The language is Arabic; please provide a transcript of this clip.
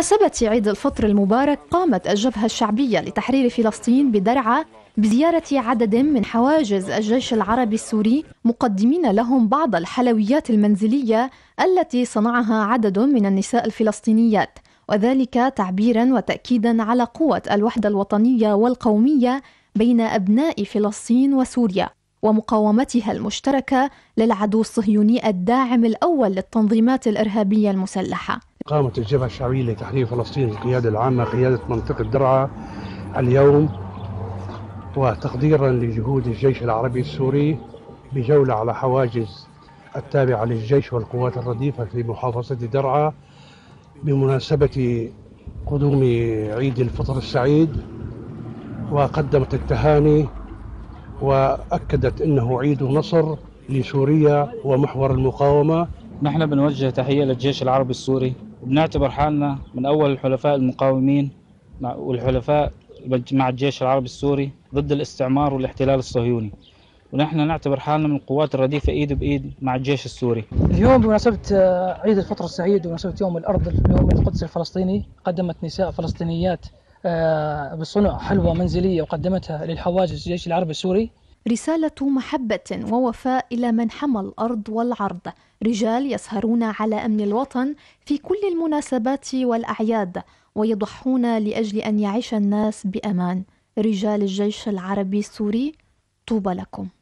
بمناسبة عيد الفطر المبارك قامت الجبهة الشعبية لتحرير فلسطين بدرعا بزيارة عدد من حواجز الجيش العربي السوري مقدمين لهم بعض الحلويات المنزلية التي صنعها عدد من النساء الفلسطينيات، وذلك تعبيرا وتأكيدا على قوة الوحدة الوطنية والقومية بين أبناء فلسطين وسوريا ومقاومتها المشتركة للعدو الصهيوني الداعم الأول للتنظيمات الإرهابية المسلحة. قامت الجبهة الشعبية لتحرير فلسطين القيادة العامة قيادة منطقة درعا اليوم وتقديرا لجهود الجيش العربي السوري بجولة على حواجز التابعة للجيش والقوات الرديفة في محافظة درعا بمناسبة قدوم عيد الفطر السعيد، وقدمت التهاني وأكدت أنه عيد نصر لسوريا ومحور المقاومة. نحن بنوجه تحية للجيش العربي السوري وبنعتبر حالنا من أول الحلفاء المقاومين والحلفاء مع الجيش العربي السوري ضد الاستعمار والاحتلال الصهيوني، ونحن نعتبر حالنا من القوات الرديفة إيد بإيد مع الجيش السوري. اليوم بمناسبة عيد الفطر السعيد ومناسبة يوم الأرض اليوم القدس الفلسطيني قدمت نساء فلسطينيات بصنع حلوى منزلية وقدمتها للحواجز الجيش العربي السوري. رسالة محبة ووفاء إلى من حمى الأرض والعرض، رجال يسهرون على أمن الوطن في كل المناسبات والأعياد ويضحون لأجل أن يعيش الناس بأمان. رجال الجيش العربي السوري طوبى لكم.